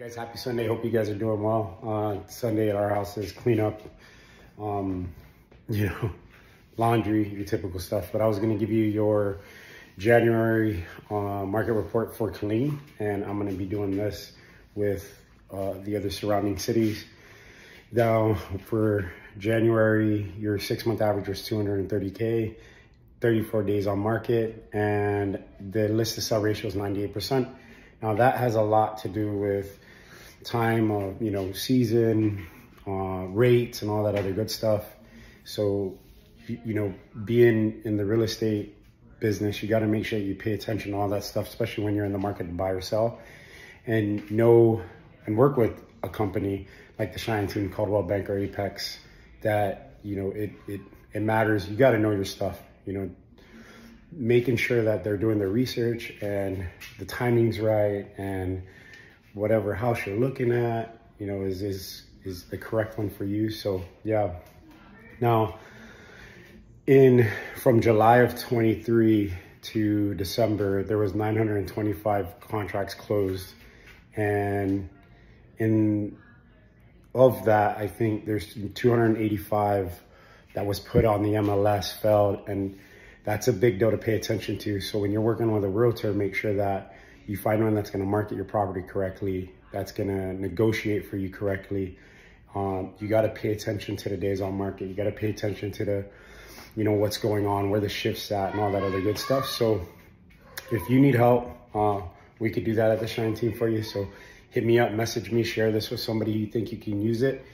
Hey guys, happy Sunday. Hope you guys are doing well. Sunday at our house is cleanup, you know, laundry, your typical stuff. But I was going to give you your January market report for Killeen, and I'm going to be doing this with the other surrounding cities. Now, for January, your 6-month average was 230K, 34 days on market, and the list to sell ratio is 98%. Now that has a lot to do with time of, you know, season, rates and all that other good stuff. So, you know, being in the real estate business, you got to make sure you pay attention to all that stuff, especially when you're in the market to buy or sell, and know and work with a company like the Shine Team, Caldwell Bank or Apex, that, you know, it matters. You got to know your stuff, you know, making sure that they're doing their research and the timing's right, and whatever house you're looking at, you know, is the correct one for you. So yeah. Now, from July of 23 to December, there was 925 contracts closed, and of that, I think there's 285 that was put on the MLS failed, and that's a big deal to pay attention to. So when you're working with a realtor, make sure that you find one that's going to market your property correctly, that's going to negotiate for you correctly. You got to pay attention to the days on market. You got to pay attention to the, you know, what's going on, where the shift's at, and all that other good stuff. So if you need help, we could do that at the Shine Team for you. So hit me up, message me, share this with somebody you think you can use it.